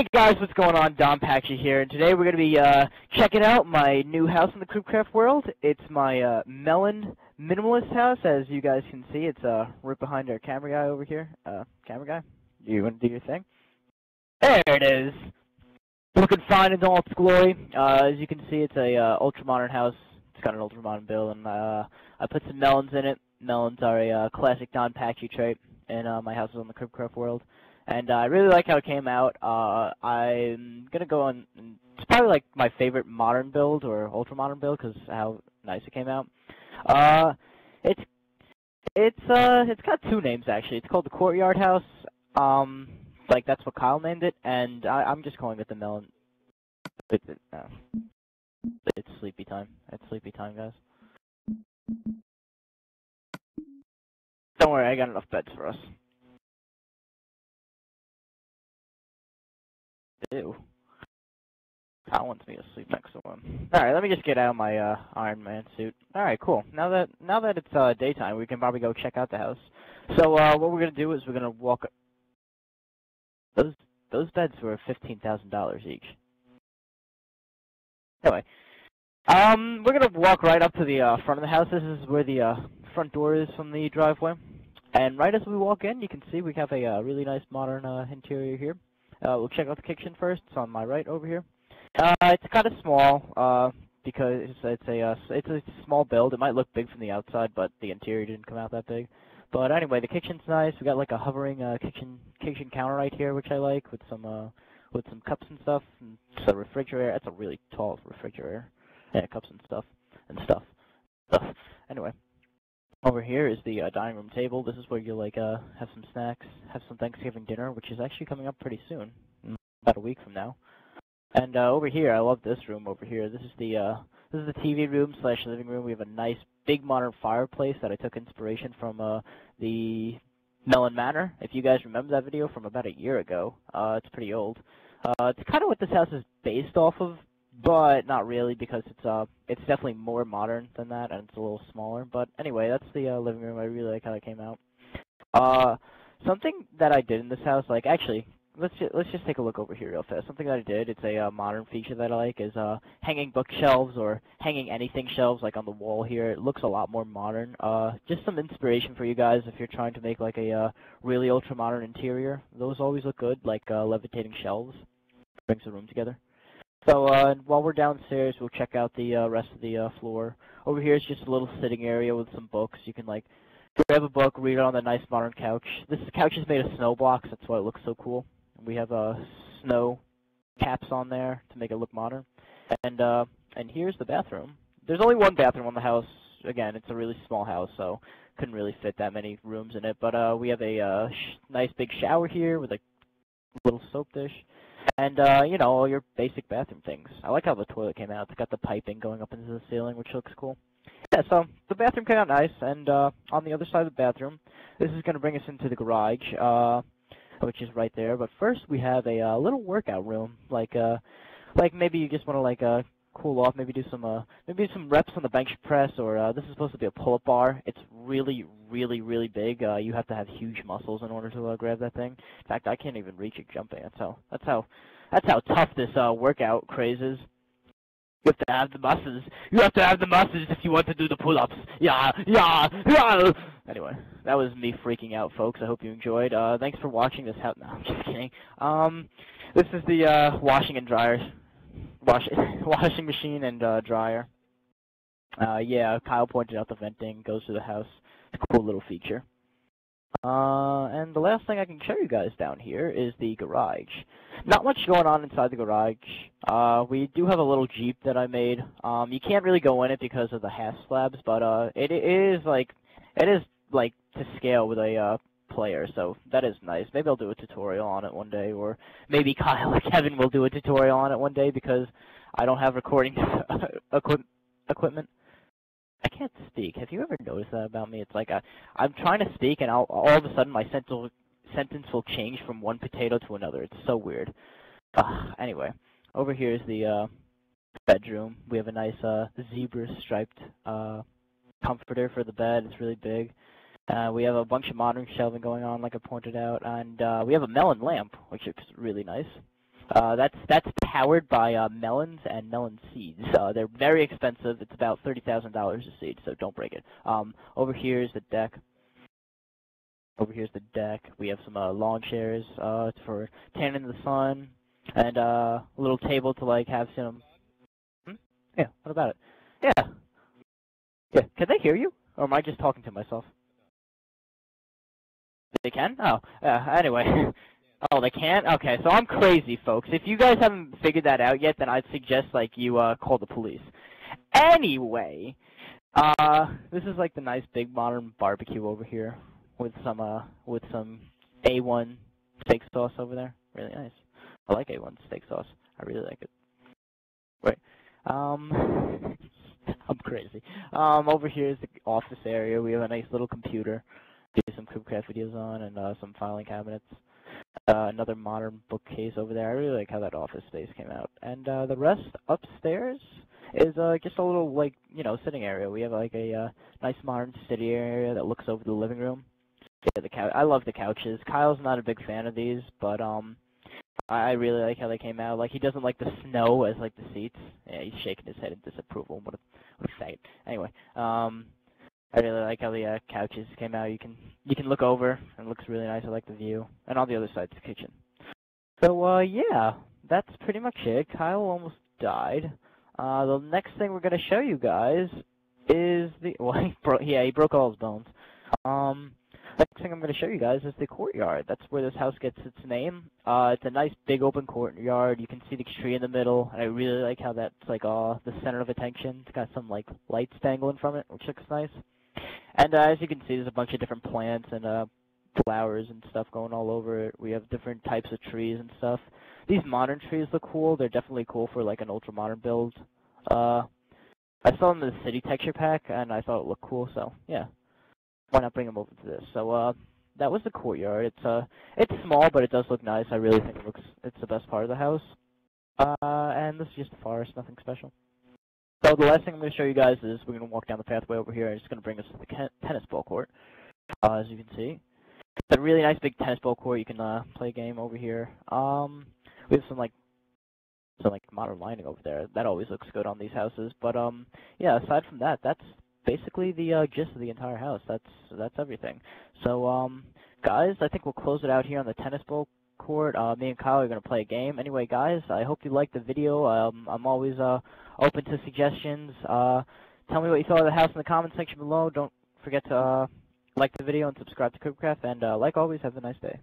Hey guys, what's going on? Don Patchy here, and today we're going to be checking out my new house in the Cribcraft world. It's my melon minimalist house, as you guys can see. It's right behind our camera guy over here. Camera guy, you want to do your thing? There it is. Looking fine in all its glory. As you can see, it's a ultra-modern house. It's got an ultra-modern build, and I put some melons in it. Melons are a classic Don Patchy trait, and my house is on the Cribcraft world. And I really like how it came out. I'm going to go on, it's probably like my favorite modern build or ultra-modern build because how nice it came out. It's got two names actually. It's called the Courtyard House. Like that's what Kyle named it, and I'm just calling it the Melon. It's sleepy time. It's sleepy time, guys. Don't worry, I got enough beds for us. Ew. Kyle wants me to sleep next to him. Alright, let me just get out of my Iron Man suit. Alright, cool. Now that it's daytime, we can probably go check out the house. So what we're gonna do is we're gonna walk up. Those beds were $15,000 each. Anyway. We're gonna walk right up to the front of the house. This is where the front door is from the driveway. And right as we walk in, you can see we have a really nice modern interior here. We'll check out the kitchen first. It's on my right over here. It's kind of small because it's a small build. It might look big from the outside, but the interior didn't come out that big. But anyway, the kitchen's nice. We got like a hovering kitchen counter right here, which I like, with some cups and stuff. And so refrigerator. That's a really tall refrigerator. Yeah, cups and stuff Anyway, over here is the dining room table. This is where you like have some snacks, have some Thanksgiving dinner, which is actually coming up pretty soon, about a week from now. And over here, I love this room over here. This is the TV room slash living room. We have a nice big modern fireplace that I took inspiration from the Melon Manor. If you guys remember that video from about a year ago, it's pretty old. It's kind of what this house is based off of, but not really, because it's definitely more modern than that, and it's a little smaller. But anyway, that's the living room. I really like how it came out. Something that I did in this house, like actually, let's just take a look over here real fast. Something that I did, it's a modern feature that I like, is hanging bookshelves or hanging anything shelves, like on the wall here. It looks a lot more modern. Just some inspiration for you guys if you're trying to make like a really ultra modern interior. Those always look good, like levitating shelves. Brings the room together. So while we're downstairs, we'll check out the rest of the floor. Over here is just a little sitting area with some books. You can like grab a book, read it on the nice modern couch. This couch is made of snow blocks. That's why it looks so cool. We have snow caps on there to make it look modern. And here's the bathroom. There's only one bathroom on the house. Again, it's a really small house, so couldn't really fit that many rooms in it. But we have a nice big shower here with a little soap dish. And, you know, all your basic bathroom things. I like how the toilet came out. It's got the piping going up into the ceiling, which looks cool. Yeah, so the bathroom came out nice. And on the other side of the bathroom, this is going to bring us into the garage, which is right there. But first, we have a little workout room. Like maybe you just want to, like, cool off, maybe do some reps on the bench press, or this is supposed to be a pull-up bar. It's really, really, really big. You have to have huge muscles in order to grab that thing. In fact, I can't even reach it jumping. That's how tough this workout craze is. You have to have the muscles. You have to have the muscles if you want to do the pull-ups. Yeah, yeah, yeah. Anyway, that was me freaking out, folks. I hope you enjoyed. Thanks for watching this. No, I'm just kidding. This is the washing and dryers. Washing machine and dryer. Yeah, Kyle pointed out the venting, goes through the house. It's a cool little feature. And the last thing I can show you guys down here is the garage. Not much going on inside the garage. We do have a little Jeep that I made. You can't really go in it because of the half slabs, but it is like to scale with a player, so that is nice. Maybe I'll do a tutorial on it one day, or maybe Kyle or Kevin will do a tutorial on it one day, because I don't have recording equipment. I can't speak. Have you ever noticed that about me? It's like I'm trying to speak, and all of a sudden my sentence will change from one potato to another. It's so weird. Anyway, over here is the bedroom. We have a nice zebra-striped comforter for the bed. It's really big. We have a bunch of modern shelving going on, like I pointed out, and we have a melon lamp, which looks really nice. That's powered by melons and melon seeds. They're very expensive. It's about $30,000 a seed, so don't break it. Over here is the deck. Over here's the deck. We have some lawn chairs for tan in the sun, and a little table to like have some. Yeah. What about it? Yeah. Yeah. Can they hear you, or am I just talking to myself? They can? Oh. Anyway. Oh, they can't? Okay, so I'm crazy, folks. If you guys haven't figured that out yet, then I'd suggest, like, you call the police. Anyway, this is, like, the nice big modern barbecue over here with some A1 steak sauce over there. Really nice. I like A1 steak sauce. I really like it. Right. I'm crazy. Over here is the office area. We have a nice little computer. Do some Cribcraft videos on and some filing cabinets. Another modern bookcase over there. I really like how that office space came out. And the rest upstairs is just a little, like, you know, sitting area. We have, like, a nice modern city area that looks over the living room. Yeah, the couch. I love the couches. Kyle's not a big fan of these, but I really like how they came out. Like, he doesn't like the snow as, like, the seats. Yeah, he's shaking his head in disapproval. What a faggot. Anyway, I really like how the couches came out. You can look over, and it looks really nice. I like the view. And on the other side's the kitchen. So, yeah, that's pretty much it. Kyle almost died. The next thing we're going to show you guys is the... Well, he broke all his bones. Next thing I'm going to show you guys is the courtyard. That's where this house gets its name. It's a nice, big, open courtyard. You can see the tree in the middle, and I really like how that's, like, the center of attention. It's got some, like, lights dangling from it, which looks nice. And as you can see, there's a bunch of different plants and flowers and stuff going all over it. We have different types of trees and stuff. These modern trees look cool. They're definitely cool for, like, an ultra-modern build. I saw them in the City Texture Pack, and I thought it looked cool, so, yeah. Why not bring them over to this? So, that was the courtyard. It's small, but it does look nice. I really think it's the best part of the house. And this is just a forest, nothing special. So the last thing I'm going to show you guys is we're going to walk down the pathway over here, and it's going to bring us to the tennis ball court, as you can see. It's a really nice big tennis ball court. You can play a game over here. We have some modern lighting over there. That always looks good on these houses. But yeah, aside from that, that's basically the gist of the entire house. That's everything. So guys, I think we'll close it out here on the tennis ball court. Me and Kyle are going to play a game. Anyway, guys, I hope you liked the video. I'm always open to suggestions. Tell me what you thought of the house in the comment section below. Don't forget to like the video and subscribe to Cribcraft. And like always, have a nice day.